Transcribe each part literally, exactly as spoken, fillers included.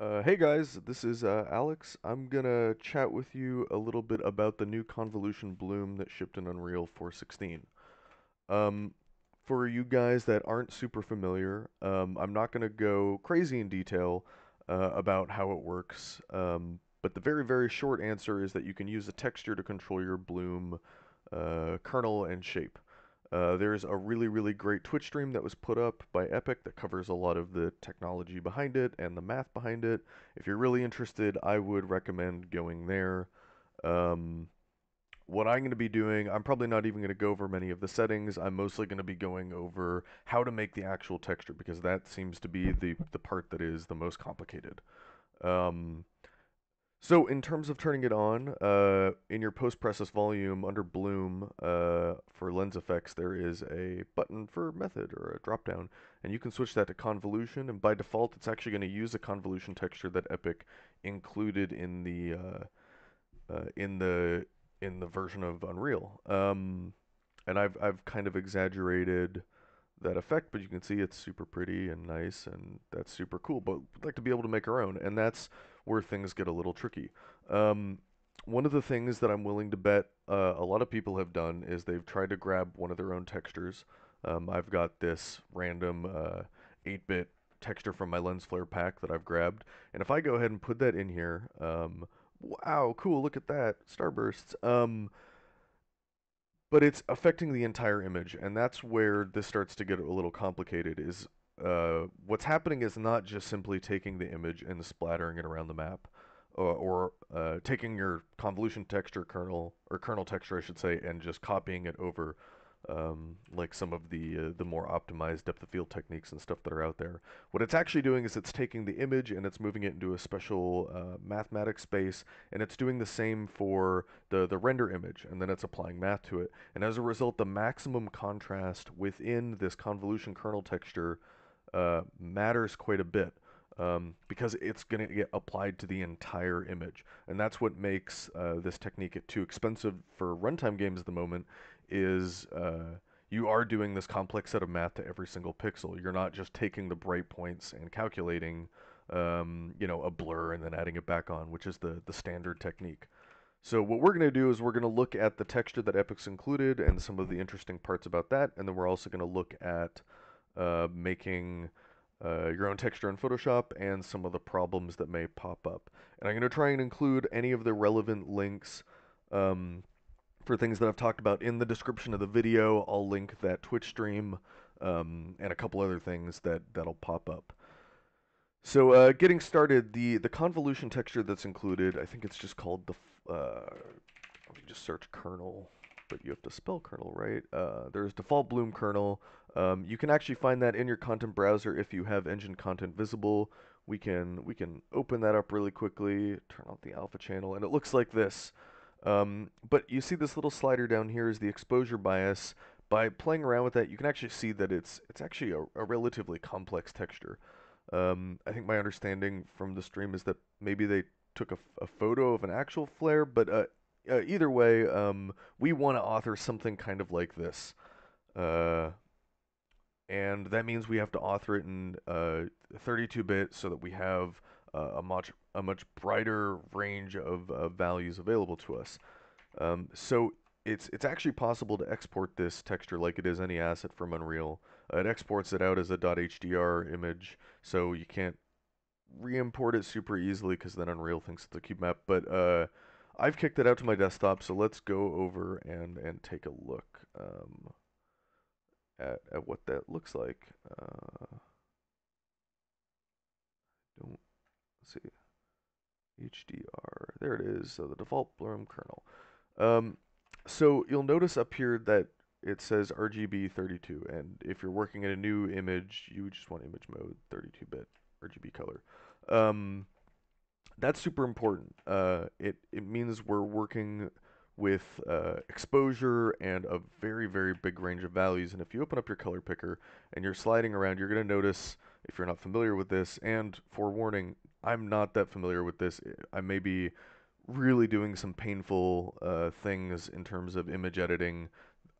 Uh, hey guys, this is uh, Alex. I'm gonna chat with you a little bit about the new Convolution Bloom that shipped in Unreal four sixteen. Um, for you guys that aren't super familiar, um, I'm not gonna go crazy in detail uh, about how it works, um, but the very, very short answer is that you can use a texture to control your bloom uh, kernel and shape. Uh, there's a really, really great Twitch stream that was put up by Epic that covers a lot of the technology behind it and the math behind it. If you're really interested, I would recommend going there. Um, what I'm going to be doing, I'm probably not even going to go over many of the settings. I'm mostly going to be going over how to make the actual texture, because that seems to be the, the part that is the most complicated. Um, So in terms of turning it on, uh, in your post-process volume under Bloom uh, for lens effects, there is a button for method or a drop-down, and you can switch that to convolution, and by default it's actually going to use a convolution texture that Epic included in the uh, uh, in the in the version of Unreal. Um, and I've I've kind of exaggerated that effect, but you can see it's super pretty and nice, and that's super cool, but we'd like to be able to make our own, and that's where things get a little tricky. Um, one of the things that I'm willing to bet uh, a lot of people have done is they've tried to grab one of their own textures. Um, I've got this random eight bit uh, texture from my lens flare pack that I've grabbed, and if I go ahead and put that in here, um, wow, cool, look at that, starbursts. Um, but it's affecting the entire image, and that's where this starts to get a little complicated, is Uh, what's happening is not just simply taking the image and splattering it around the map, or, or uh, taking your convolution texture kernel, or kernel texture I should say, and just copying it over um, like some of the, uh, the more optimized depth of field techniques and stuff that are out there. What it's actually doing is it's taking the image and it's moving it into a special uh, mathematics space, and it's doing the same for the, the render image, and then it's applying math to it. And as a result, the maximum contrast within this convolution kernel texture Uh, matters quite a bit, um, because it's going to get applied to the entire image, and that's what makes uh, this technique too expensive for runtime games at the moment. Is uh, you are doing this complex set of math to every single pixel. You're not just taking the bright points and calculating, um, you know, a blur and then adding it back on, which is the the standard technique. So what we're going to do is we're going to look at the texture that Epic's included and some of the interesting parts about that, and then we're also going to look at Uh, making uh, your own texture in Photoshop and some of the problems that may pop up. And I'm going to try and include any of the relevant links um, for things that I've talked about in the description of the video. I'll link that Twitch stream um, and a couple other things that, that'll pop up. So uh, getting started, the, the convolution texture that's included, I think it's just called the, uh, let me just search kernel. But you have to spell kernel, right? Uh, there's default Bloom kernel. Um, you can actually find that in your content browser if you have engine content visible. We can we can open that up really quickly, turn off the alpha channel, and it looks like this. Um, but you see this little slider down here is the exposure bias. By playing around with that, you can actually see that it's it's actually a, a relatively complex texture. Um, I think my understanding from the stream is that maybe they took a, a photo of an actual flare, but uh, Uh, either way, um, we want to author something kind of like this. Uh, and that means we have to author it in thirty-two bit uh, so that we have uh, a, much, a much brighter range of uh, values available to us. Um, so it's, it's actually possible to export this texture like it is any asset from Unreal. Uh, it exports it out as a .hdr image, so you can't re-import it super easily because then Unreal thinks it's a cube map, but uh, I've kicked it out to my desktop, so let's go over and, and take a look um, at, at what that looks like. Uh, don't let's see. H D R, there it is, so the default Bloom kernel. Um, so you'll notice up here that it says R G B thirty-two, and if you're working in a new image, you just want image mode, thirty-two bit, R G B color. Um, That's super important. Uh, it, it means we're working with uh, exposure and a very, very big range of values. And if you open up your color picker and you're sliding around, you're going to notice, if you're not familiar with this, and forewarning, I'm not that familiar with this. I may be really doing some painful uh, things in terms of image editing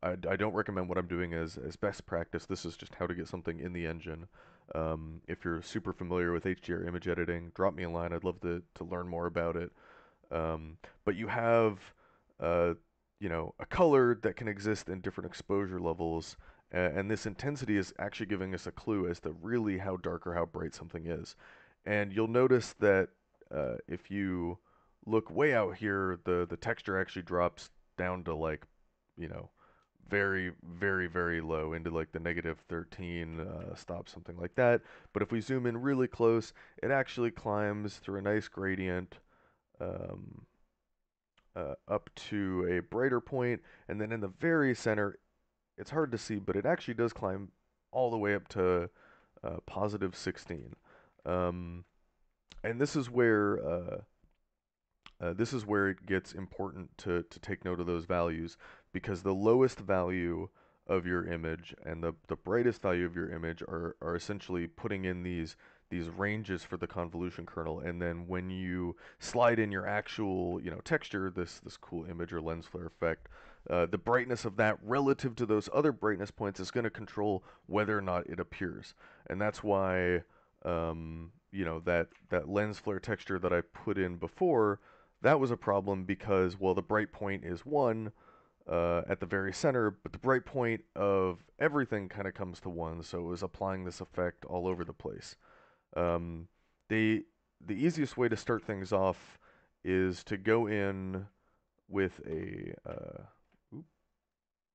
I, I don't recommend what I'm doing as, as best practice. This is just how to get something in the engine. Um, if you're super familiar with H D R image editing, drop me a line. I'd love to, to learn more about it. Um, but you have, uh, you know, a color that can exist in different exposure levels. And, and this intensity is actually giving us a clue as to really how dark or how bright something is. And you'll notice that uh, if you look way out here, the, the texture actually drops down to like, you know, very, very, very low into like the negative thirteen uh, stop, something like that. But if we zoom in really close, it actually climbs through a nice gradient um, uh, up to a brighter point. And then in the very center, it's hard to see, but it actually does climb all the way up to uh, positive sixteen. Um, and this is where, uh, uh, this is where it gets important to, to take note of those values, because the lowest value of your image and the, the brightest value of your image are, are essentially putting in these, these ranges for the convolution kernel. And then when you slide in your actual, you know, texture, this, this cool image or lens flare effect, uh, the brightness of that relative to those other brightness points is going to control whether or not it appears. And that's why, Um, you know, that, that lens flare texture that I put in before, that was a problem because, well, the bright point is one uh, at the very center, but the bright point of everything kind of comes to one, so it was applying this effect all over the place. Um, the, the easiest way to start things off is to go in with a... Uh, oops.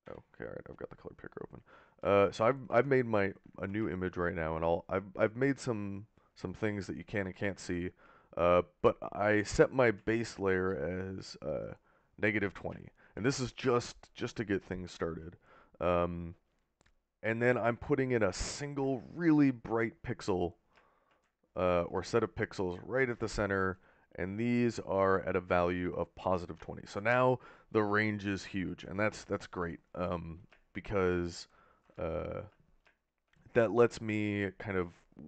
Okay, all right, I've got the color picker open. Uh, so I've I've made my a new image right now, and I'll I've I've made some some things that you can and can't see, uh, but I set my base layer as uh, negative twenty, and this is just just to get things started. Um, and then I'm putting in a single really bright pixel uh, or set of pixels right at the center, and these are at a value of positive twenty. So now the range is huge, and that's that's great um, because Uh, that lets me kind of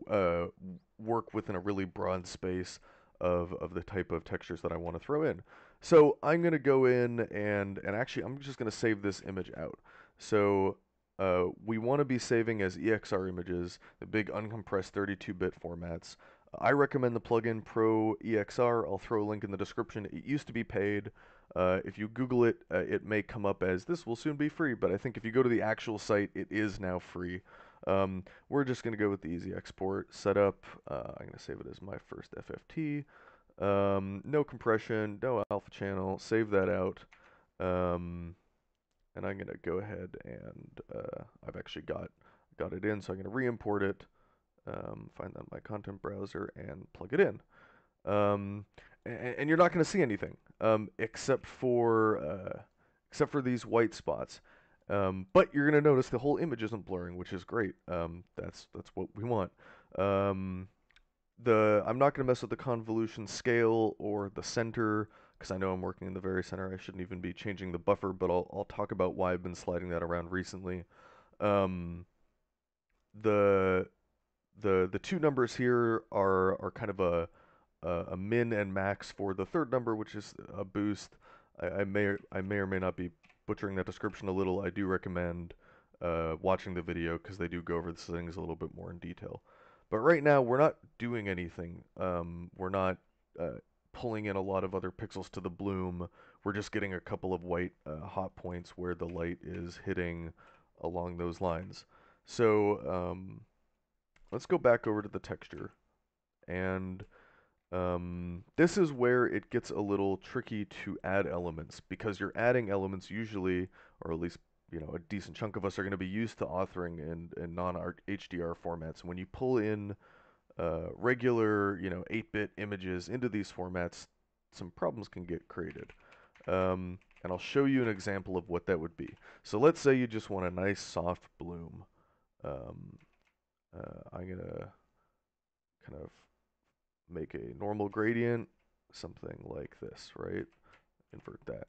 uh, work within a really broad space of, of the type of textures that I want to throw in. So I'm going to go in and, and actually I'm just going to save this image out. So uh, we want to be saving as E X R images, the big uncompressed thirty-two bit formats. I recommend the plugin Pro E X R. I'll throw a link in the description. It used to be paid. Uh, if you Google it, uh, it may come up as this will soon be free, but I think if you go to the actual site, it is now free. Um, we're just going to go with the easy export setup. Uh, I'm going to save it as my first F F T. Um, no compression, no alpha channel, save that out. Um, and I'm going to go ahead and uh, I've actually got, got it in, so I'm going to re-import it, um, find that in my content browser and plug it in. Um, and you're not going to see anything um, except for uh, except for these white spots. Um, but you're going to notice the whole image isn't blurring, which is great. Um, that's that's what we want. Um, the I'm not going to mess with the convolution scale or the center because I know I'm working in the very center. I shouldn't even be changing the buffer, but I'll I'll talk about why I've been sliding that around recently. Um, the the the two numbers here are are kind of a Uh, a min and max for the third number, which is a boost. I, I may or, I may or may not be butchering that description a little. I do recommend uh, watching the video because they do go over these things a little bit more in detail. But right now we're not doing anything. Um, we're not uh, pulling in a lot of other pixels to the bloom. We're just getting a couple of white uh, hot points where the light is hitting along those lines. So um, let's go back over to the texture and Um, this is where it gets a little tricky to add elements because you're adding elements usually, or at least, you know, a decent chunk of us are going to be used to authoring in, in non H D R formats. And when you pull in uh, regular, you know, eight bit images into these formats, some problems can get created. Um, and I'll show you an example of what that would be. So let's say you just want a nice soft bloom. Um, uh, I'm going to kind of make a normal gradient, something like this, right? Invert that.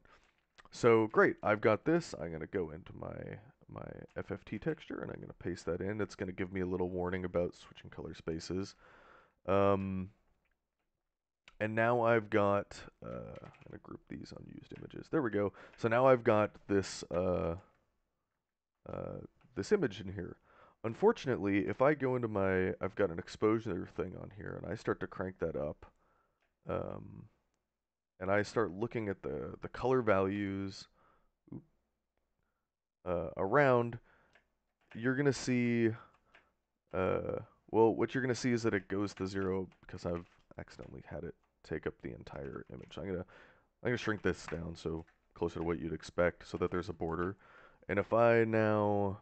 So great, I've got this. I'm gonna go into my, my F F T texture and I'm gonna paste that in. It's gonna give me a little warning about switching color spaces. Um, and now I've got, uh, I'm gonna group these unused images. There we go. So now I've got this, uh, uh, this image in here. Unfortunately, if I go into my, I've got an exposure thing on here, and I start to crank that up, um, and I start looking at the, the color values uh, around, you're going to see, uh, well, what you're going to see is that it goes to zero because I've accidentally had it take up the entire image. I'm going to I'm going to shrink this down so closer to what you'd expect so that there's a border. And if I now...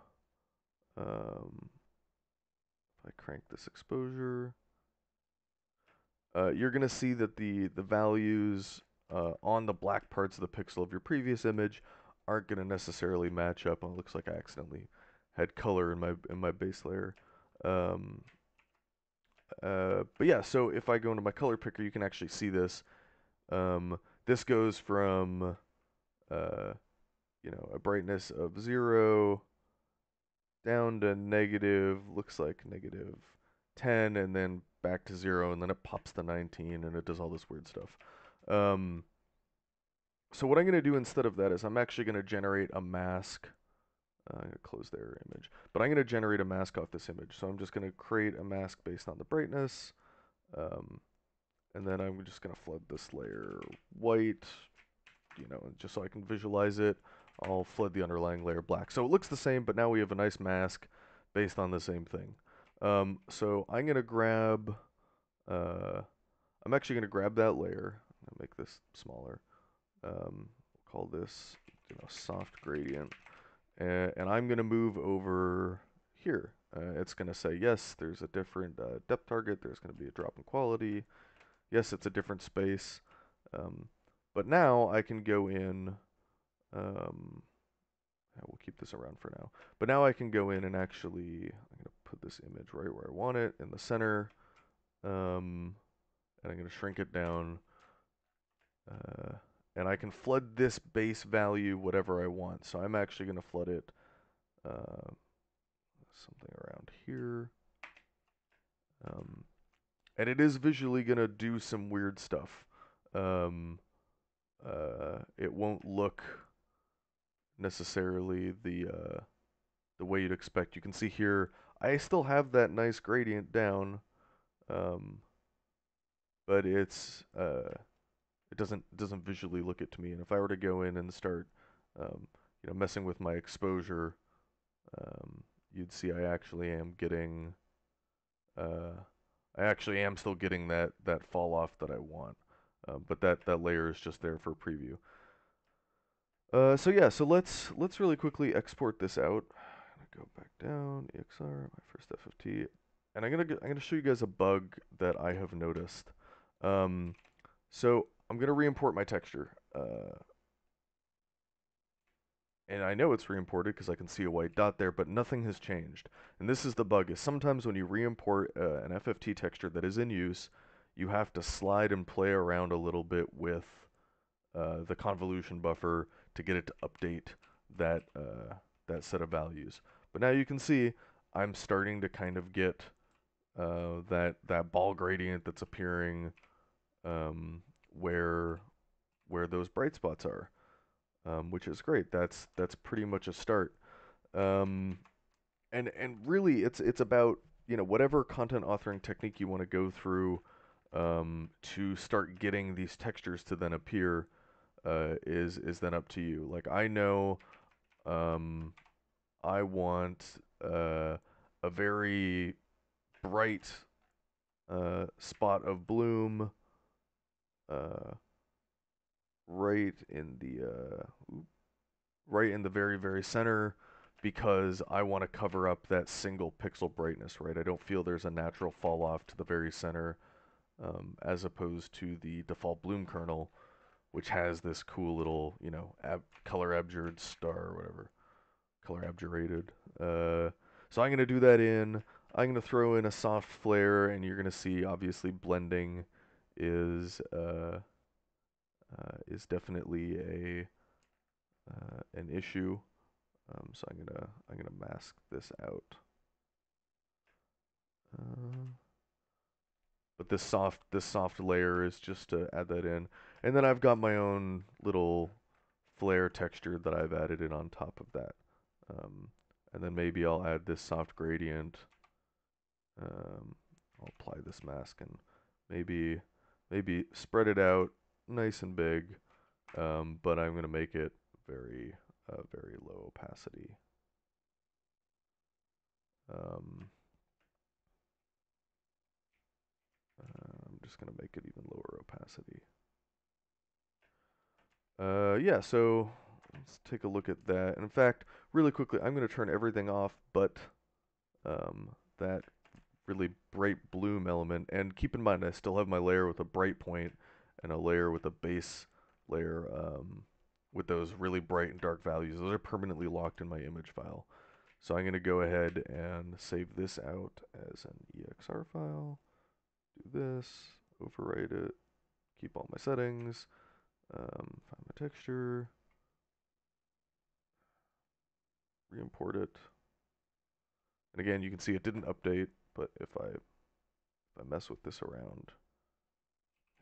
Um, if I crank this exposure, uh, you're going to see that the, the values uh, on the black parts of the pixel of your previous image aren't going to necessarily match up. And it looks like I accidentally had color in my in my base layer. Um, uh, but yeah, so if I go into my color picker, you can actually see this. Um, this goes from uh, you know, a brightness of zero down to negative, looks like negative ten, and then back to zero, and then it pops to nineteen, and it does all this weird stuff. Um, so what I'm going to do instead of that is I'm actually going to generate a mask. Uh, I'm going to close their image, but I'm going to generate a mask off this image. So I'm just going to create a mask based on the brightness, um, and then I'm just going to flood this layer white, you know, just so I can visualize it. I'll flood the underlying layer black. So it looks the same, but now we have a nice mask based on the same thing. Um, so I'm going to grab, uh, I'm actually going to grab that layer. I'll make this smaller. Um, we'll call this, you know, soft gradient. Uh, and I'm going to move over here. Uh, it's going to say, yes, there's a different uh, depth target. There's going to be a drop in quality. Yes, it's a different space. Um, but now I can go in. Um, we'll keep this around for now. But now I can go in and actually, I'm going to put this image right where I want it, in the center. Um, and I'm going to shrink it down. Uh, and I can flood this base value whatever I want. So I'm actually going to flood it uh, something around here. Um, and it is visually going to do some weird stuff. Um, uh, it won't look... necessarily the uh, the way you'd expect. You can see here I still have that nice gradient down, um, but it's uh, it doesn't doesn't visually look it to me. And if I were to go in and start um, you know, messing with my exposure, um, you'd see I actually am getting uh, I actually am still getting that that fall off that I want, uh, but that that layer is just there for preview. Uh, so yeah, so let's let's really quickly export this out. I'm gonna go back down, E X R, my first F F T, and I'm gonna I'm gonna show you guys a bug that I have noticed. Um, so I'm gonna re-import my texture, uh, and I know it's re-imported because I can see a white dot there, but nothing has changed. And this is the bug: is sometimes when you re-import uh, an F F T texture that is in use, you have to slide and play around a little bit with uh, the convolution buffer to get it to update that uh, that set of values. But now you can see I'm starting to kind of get uh, that that ball gradient that's appearing um, where where those bright spots are, um, which is great. That's that's pretty much a start. Um, and and really, it's it's about, you know, whatever content authoring technique you want to go through um, to start getting these textures to then appear. Uh, is is then up to you. Like I know, um, I want uh, a very bright uh, spot of bloom uh, right in the uh, right in the very very center, because I want to cover up that single pixel brightness. Right, I don't feel there's a natural fall off to the very center, um, as opposed to the default bloom kernel, which has this cool little, you know, ab color abjured star or whatever, color abjurated. Uh, so I'm going to do that in. I'm going to throw in a soft flare, and you're going to see, obviously, blending is uh, uh, is definitely a uh, an issue. Um, so I'm gonna I'm gonna mask this out. Uh, but this soft this soft layer is just to add that in. And then I've got my own little flare texture that I've added in on top of that. Um, And then maybe I'll add this soft gradient. Um, I'll apply this mask and maybe maybe spread it out nice and big, um, but I'm going to make it very, uh, very low opacity. Um, uh, I'm just going to make it even lower opacity. Uh, yeah, so let's take a look at that. In fact, really quickly, I'm going to turn everything off but um, that really bright bloom element. And keep in mind, I still have my layer with a bright point and a layer with a base layer um, with those really bright and dark values. Those are permanently locked in my image file. So I'm going to go ahead and save this out as an E X R file. Do this, overwrite it, keep all my settings, um, find my texture, re-import it. And again, you can see it didn't update, but if I, if I mess with this around,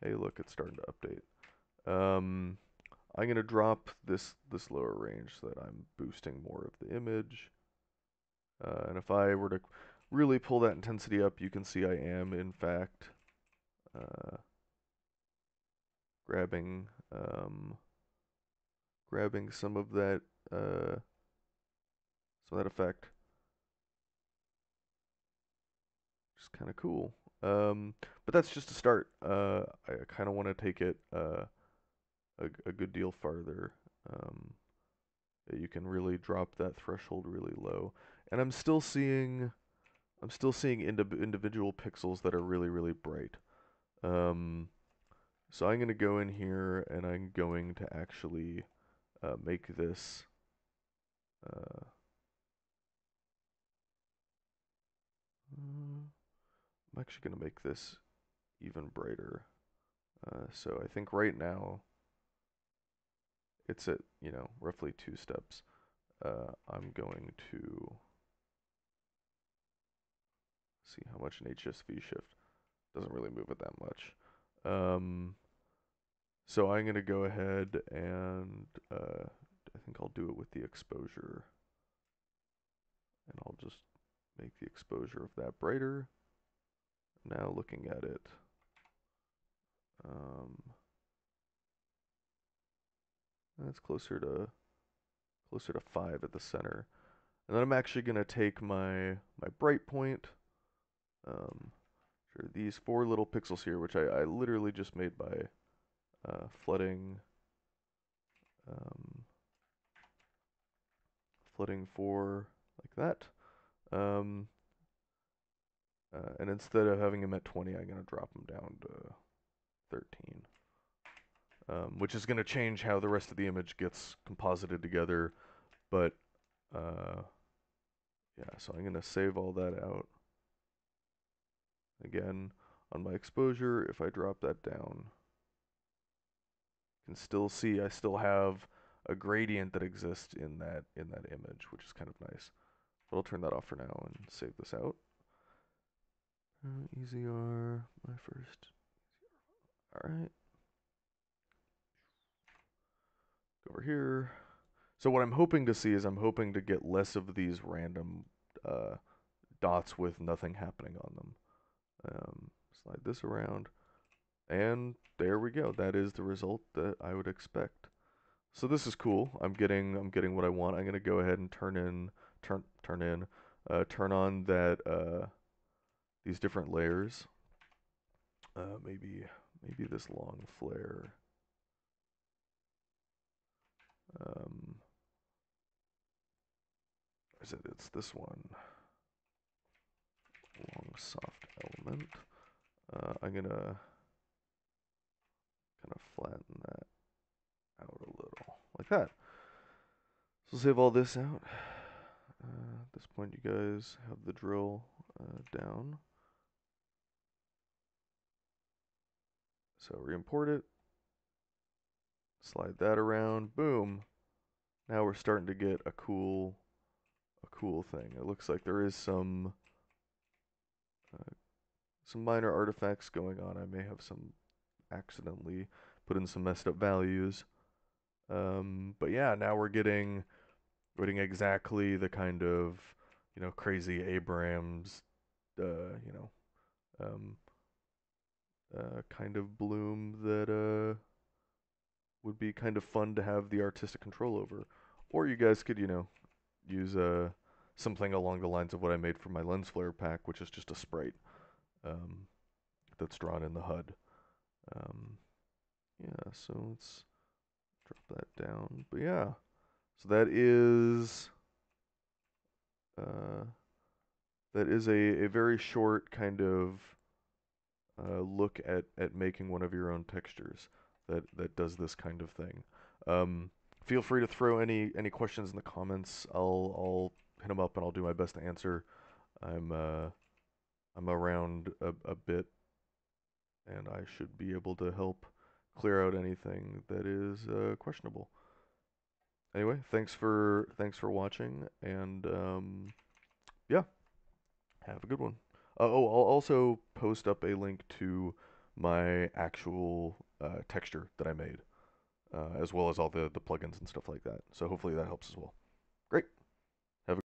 hey, look, it's starting to update. Um, I'm going to drop this, this lower range so that I'm boosting more of the image. Uh, and if I were to really pull that intensity up, you can see I am, in fact, uh, grabbing um, grabbing some of that uh, some of that effect, which is kind of cool. Um, but that's just a start. Uh, I kind of want to take it uh, a, a good deal farther. Um, you can really drop that threshold really low. And I'm still seeing, I'm still seeing indi individual pixels that are really, really bright. Um, so I'm going to go in here and I'm going to actually uh, make this. Uh, I'm actually going to make this even brighter. Uh, so I think right now it's at, you know, roughly two steps. Uh, I'm going to. See how much an H S V shift doesn't really move it that much. Um, so I'm going to go ahead and uh, I think I'll do it with the exposure. And I'll just make the exposure of that brighter. Now looking at it. Um, that's closer to closer to five at the center. And then I'm actually going to take my, my bright point. Um, sure, these four little pixels here, which I, I literally just made by uh, flooding, um, flooding four like that, um, uh, and instead of having them at twenty, I'm gonna drop them down to thirteen, um, which is gonna change how the rest of the image gets composited together. But uh, yeah, so I'm gonna save all that out. Again, on my exposure, if I drop that down, you can still see I still have a gradient that exists in that in that image, which is kind of nice. But I'll turn that off for now and save this out. Uh, E Z R, my first. All right. Over here. So what I'm hoping to see is I'm hoping to get less of these random uh, dots with nothing happening on them. Um, slide this around, and there we go. That is the result that I would expect. So this is cool. I'm getting, I'm getting what I want. I'm gonna go ahead and turn in, turn, turn in, uh, turn on that uh, these different layers. Uh, maybe, maybe this long flare. Um, is it? It's this one. Long soft element. Uh, I'm gonna kind of flatten that out a little, like that. So save all this out. Uh, at this point, you guys have the drill uh, down. So re-import it. Slide that around. Boom. Now we're starting to get a cool, a cool thing. It looks like there is some. Uh, some minor artifacts going on. I may have some accidentally put in some messed up values. Um, but yeah, now we're getting getting exactly the kind of, you know, crazy Abrams, uh, you know, um, uh, kind of bloom that uh, would be kind of fun to have the artistic control over. Or you guys could, you know, use uh, something along the lines of what I made for my lens flare pack, which is just a sprite um, that's drawn in the H U D. Um, yeah, so let's drop that down. But yeah, so that is... Uh, that is a, a very short kind of uh, look at, at making one of your own textures that, that does this kind of thing. Um, feel free to throw any, any questions in the comments. I'll, I'll hit them up and I'll do my best to answer. I'm, uh, I'm around a, a bit and I should be able to help clear out anything that is uh, questionable. Anyway, thanks for thanks for watching, and um, yeah, have a good one. Uh, oh, I'll also post up a link to my actual uh, texture that I made, uh, as well as all the, the plugins and stuff like that. So hopefully that helps as well. Great.